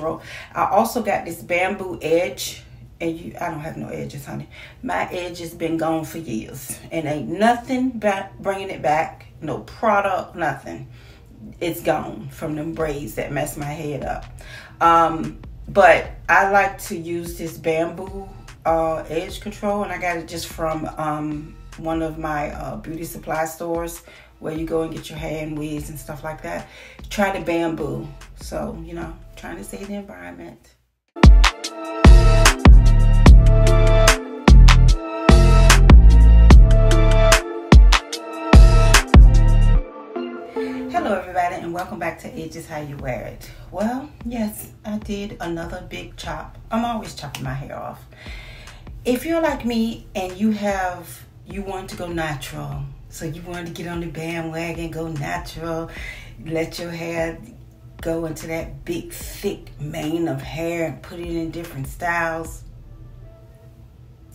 natural. I also got this bamboo edge. And I don't have no edges, honey. My edge has been gone for years. And ain't nothing back, bringing it back. No product, nothing. It's gone from them braids that messed my head up. But I like to use this bamboo edge control. And I got it just from one of my beauty supply stores, where you go and get your hair and wigs and stuff like that. Try the bamboo. So, you know, trying to save the environment. Hello everybody, and welcome back to Ages How You Wear It. Well, yes, I did another big chop. I'm always chopping my hair off. If you're like me and you want to go natural, so you wanted to get on the bandwagon, go natural, let your hair go into that big thick mane of hair and put it in different styles,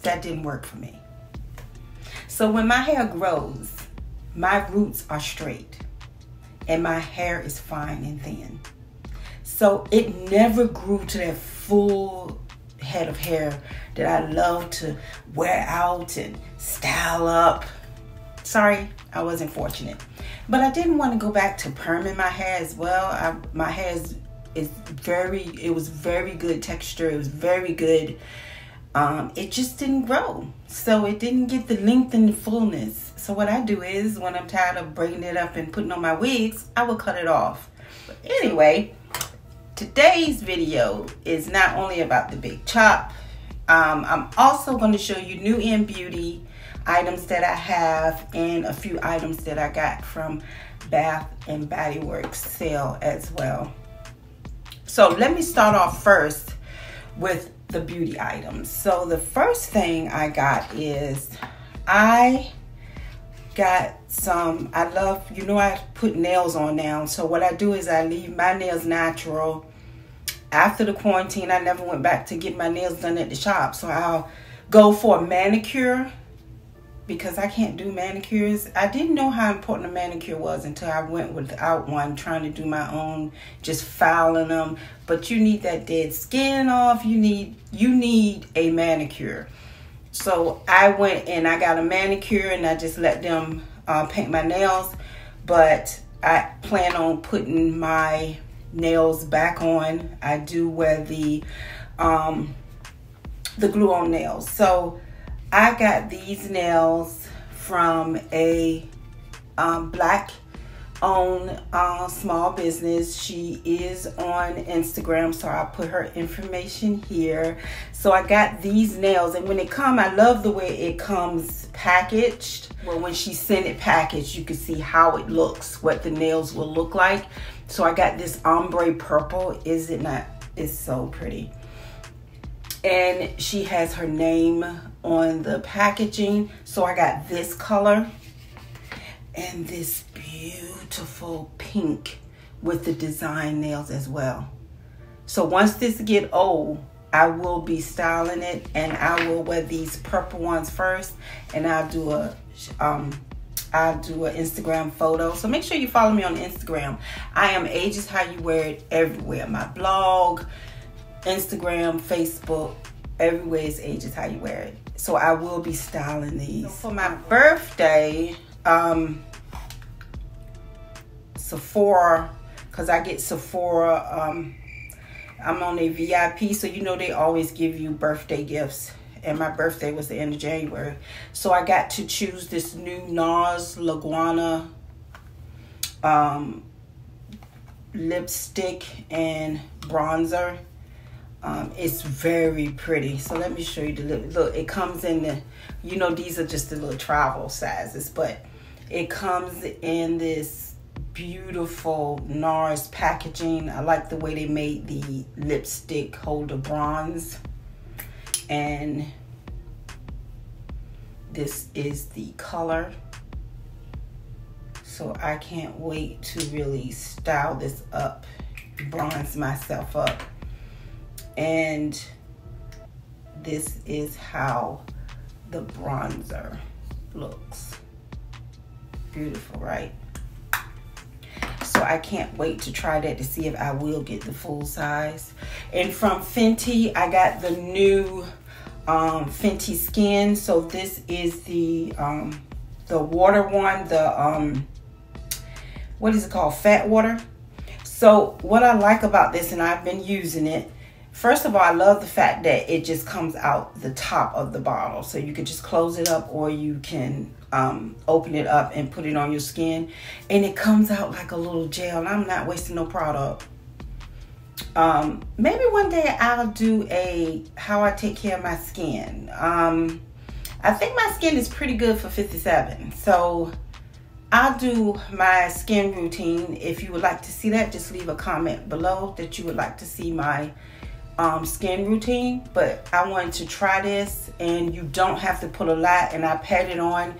that didn't work for me. So when my hair grows, my roots are straight and my hair is fine and thin. So it never grew to that full head of hair that I love to wear out and style up. Sorry, I wasn't fortunate. But I didn't want to go back to perming my hair as well. My hair is it was very good texture. It was very good. It just didn't grow. So it didn't get the length and the fullness. So what I do is, when I'm tired of braiding it up and putting on my wigs, I will cut it off. But anyway, today's video is not only about the big chop. I'm also going to show you new in beauty items that I have, and a few items that I got from Bath and Body Works sale as well. So let me start off first with the beauty items. So the first thing I got is, I got some, I love, you know, I put nails on now. So what I do is I leave my nails natural. After the quarantine, I never went back to get my nails done at the shop. So I'll go for a manicure, because I can't do manicures. I didn't know how important a manicure was until I went without one, trying to do my own, just filing them. But you need that dead skin off. You need a manicure. So I went and I got a manicure, and I just let them paint my nails. But I plan on putting my nails back on. I do wear the glue on nails. So I got these nails from a Black-owned small business. She is on Instagram, so I'll put her information here. So I got these nails, and when it comes, I love the way it comes packaged. Well, when she sent it packaged, you can see how it looks, what the nails will look like. So I got this ombre purple. Is it not? It's so pretty. And she has her name on the packaging. So I got this color and this beautiful pink with the design nails as well. So once this gets old, I will be styling it, and I will wear these purple ones first, and I'll do an Instagram photo. So make sure you follow me on Instagram. I am Ages How You Wear It everywhere. My blog, Instagram, Facebook, everywhere is Ages How You Wear It. So I will be styling these. So for my birthday, Sephora, because I get Sephora, I'm on a VIP, so you know they always give you birthday gifts, and my birthday was the end of January. So I got to choose this new NARS Laguana lipstick and bronzer. It's very pretty. So let me show you the look. It comes in the, you know, these are just the little travel sizes, but it comes in this beautiful NARS packaging. I like the way they made the lipstick holder bronze, and this is the color. So I can't wait to really style this up, bronze myself up. And this is how the bronzer looks. Beautiful, right? So I can't wait to try that to see if I will get the full size. And from Fenty, I got the new Fenty Skin. So this is the water one, the what is it called, fat water. So what I like about this, and I've been using it, first of all, I love the fact that it just comes out the top of the bottle. So you can just close it up, or you can open it up and put it on your skin. And it comes out like a little gel. I'm not wasting no product. Maybe one day I'll do a how I take care of my skin. I think my skin is pretty good for 57. So I'll do my skin routine. If you would like to see that, just leave a comment below that you would like to see my skin routine. But I wanted to try this, and you don't have to put a lot, and I pat it on,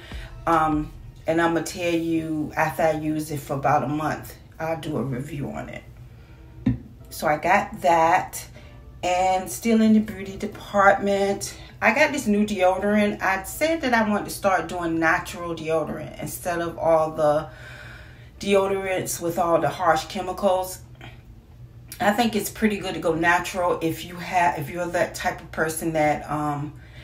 and I'm gonna tell you after I use it for about a month. I'll do a review on it. So I got that, and still in the beauty department, I got this new deodorant. I said that I wanted to start doing natural deodorant instead of all the deodorants with all the harsh chemicals. I think it's pretty good to go natural if you're that type of person that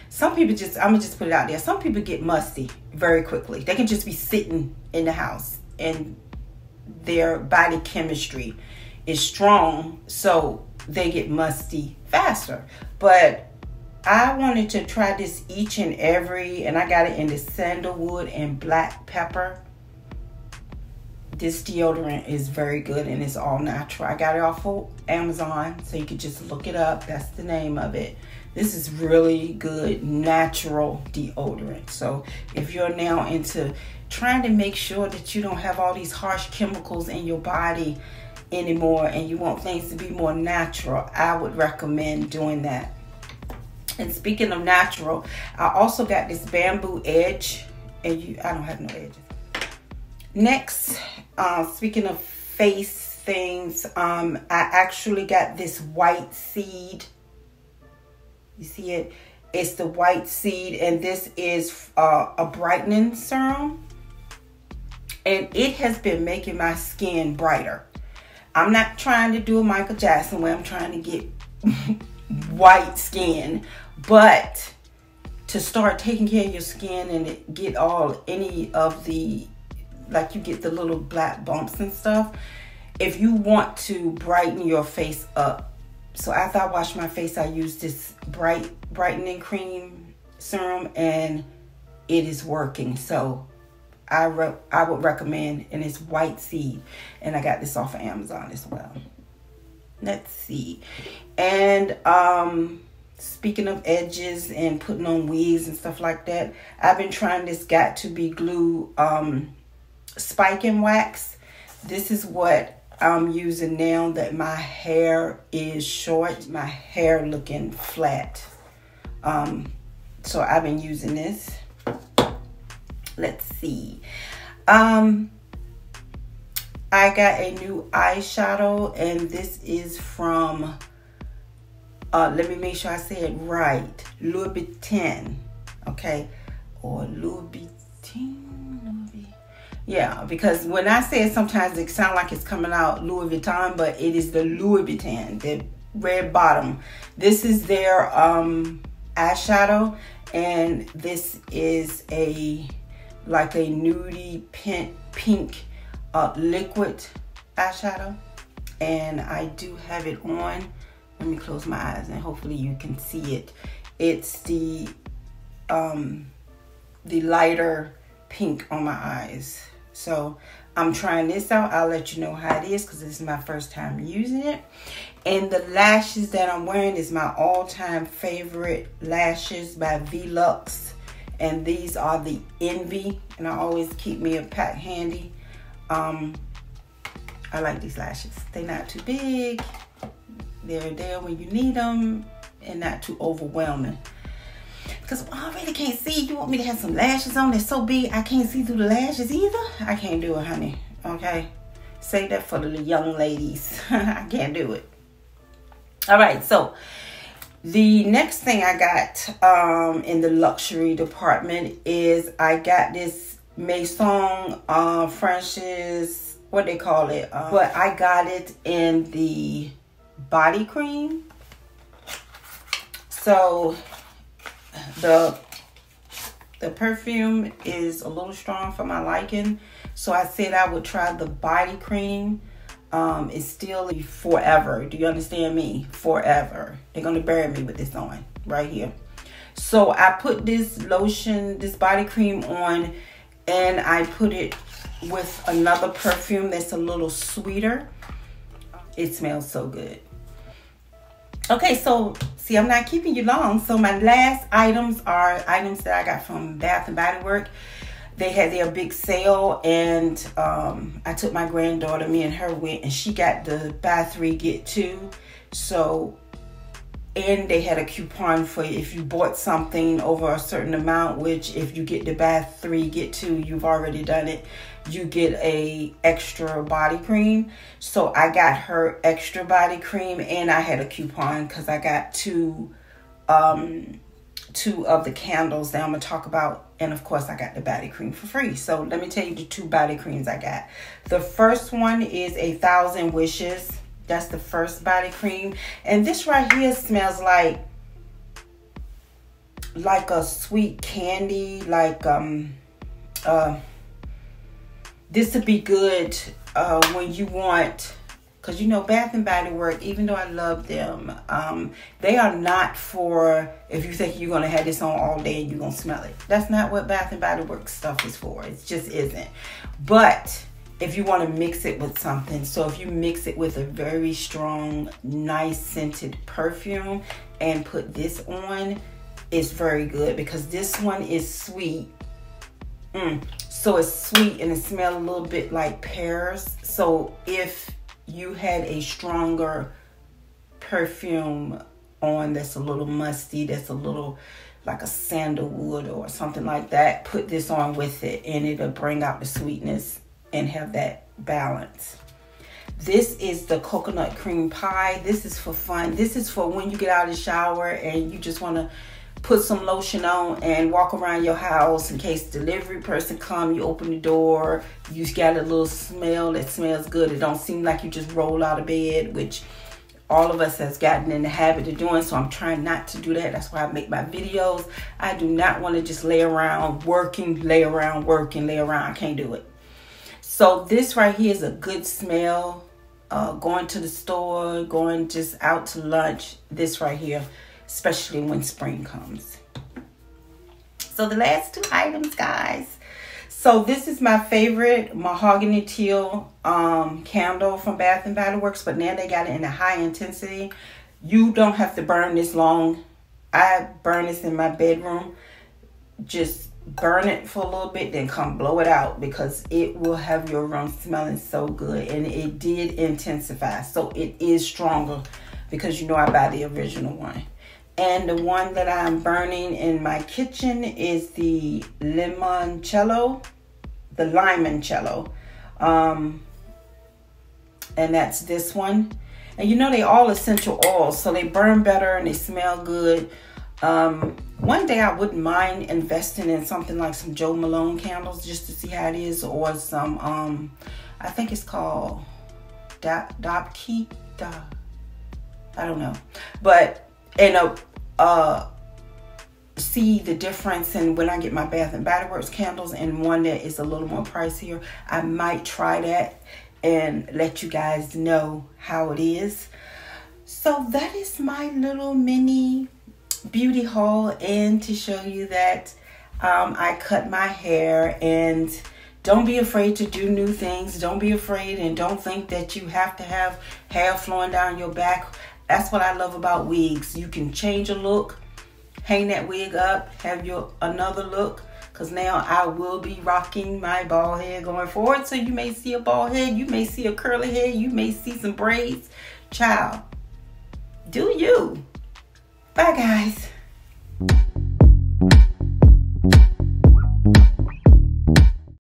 some people just, I'm gonna just put it out there, some people get musty very quickly. They can just be sitting in the house and their body chemistry is strong, so they get musty faster. But I wanted to try this Each and Every, and I got it in the sandalwood and black pepper. This deodorant is very good, and it's all natural. I got it off of Amazon, so you could just look it up. That's the name of it. This is really good natural deodorant. So if you're now into trying to make sure that you don't have all these harsh chemicals in your body anymore, and you want things to be more natural, I would recommend doing that. And speaking of natural, I also got this bamboo edge, and I don't have no edges. Next, speaking of face things, I actually got this White Seed. You see it? It's the White Seed, and this is a brightening serum, and it has been making my skin brighter. I'm not trying to do a Michael Jackson where I'm trying to get white skin, but to start taking care of your skin and get all any of the, like you get the little black bumps and stuff, if you want to brighten your face up. So after I wash my face, I use this brightening cream serum, and it is working. So I would recommend, and it's White Seed, and I got this off of Amazon as well. Let's see. And speaking of edges and putting on wigs and stuff like that, I've been trying this Got2b glue spiking wax. This is what I'm using now that my hair is short, my hair looking flat. So I've been using this. Let's see. I got a new eyeshadow, and this is from, let me make sure I say it right, Louboutin, okay? Or Louboutin? Yeah, because when I say it, sometimes it sounds like it's coming out Louis Vuitton, but it is the Louboutin, the red bottom. This is their eyeshadow, and this is a, like a nudie pink liquid eyeshadow, and I do have it on. Let me close my eyes and hopefully you can see it. It's the lighter pink on my eyes. So I'm trying this out. I'll let you know how it is, because this is my first time using it. And the lashes that I'm wearing is my all-time favorite lashes by Vluxe, and these are the Envy, and I always keep me a pack handy. I like these lashes. They're not too big. They're there when you need them, and not too overwhelming. Because I really can't see. You want me to have some lashes on that's so big I can't see through the lashes either? I can't do it, honey. Okay? Save that for the young ladies. I can't do it. Alright, so the next thing I got in the luxury department is I got this Maison France's what they call it, but I got it in the body cream. So the perfume is a little strong for my liking, so I said I would try the body cream. It's still forever. Do you understand me? Forever. They're gonna bury me with this on right here. So I put this lotion, this body cream on, and I put it with another perfume that's a little sweeter. It smells so good. Okay, so see, I'm not keeping you long. So my last items are items that I got from Bath and Body Works. They had their big sale, and I took my granddaughter, me and her went, and she got the buy 3 get 2. So, and they had a coupon for if you bought something over a certain amount, which if you get the buy 3 get 2, you've already done it, you get a extra body cream. So I got her extra body cream, and I had a coupon because I got two of the candles that I'm gonna talk about, and of course I got the body cream for free. So let me tell you the two body creams I got. The first one is a Thousand Wishes. That's the first body cream, and this right here smells like a sweet candy, like this would be good when you want, because you know Bath and Body Works, even though I love them, they are not for if you think you're gonna have this on all day and you're gonna smell it. That's not what Bath and Body Works stuff is for. It just isn't. But if you want to mix it with something, so if you mix it with a very strong, nice scented perfume and put this on, it's very good because this one is sweet. So it's sweet and it smells a little bit like pears. So if you had a stronger perfume on that's a little musty, that's a little like a sandalwood or something like that, put this on with it and it'll bring out the sweetness and have that balance. This is the coconut cream pie. This is for fun. This is for when you get out of the shower and you just want to put some lotion on and walk around your house in case the delivery person come, you open the door, you got a little smell that smells good. It don't seem like you just roll out of bed, which all of us has gotten in the habit of doing, so I'm trying not to do that. That's why I make my videos. I do not want to just lay around working, lay around working, lay around. I can't do it. So this right here is a good smell. Going to the store, going just out to lunch, this right here, especially when spring comes. So the last two items, guys. So this is my favorite mahogany teal candle from Bath and Body Works, but now they got it in a high intensity. You don't have to burn this long. I burn this in my bedroom. Just burn it for a little bit, then come blow it out, because it will have your room smelling so good. And it did intensify, so it is stronger, because you know I buy the original one. And the one that I'm burning in my kitchen is the Limoncello, the Limoncello, and that's this one. And you know they all essential oils, so they burn better and they smell good. One day I wouldn't mind investing in something like some Joe Malone candles just to see how it is, or some, I think it's called Got2b, I don't know, but, and see the difference in when I get my Bath and Body Works candles and one that is a little more pricier. I might try that and let you guys know how it is. So that is my little mini beauty haul, and to show you that I cut my hair. And don't be afraid to do new things. Don't be afraid, and don't think that you have to have hair flowing down your back. That's what I love about wigs. You can change a look, hang that wig up, have your another look, because now I will be rocking my bald head going forward. So you may see a bald head, you may see a curly head, you may see some braids. Child, do you. Bye, guys.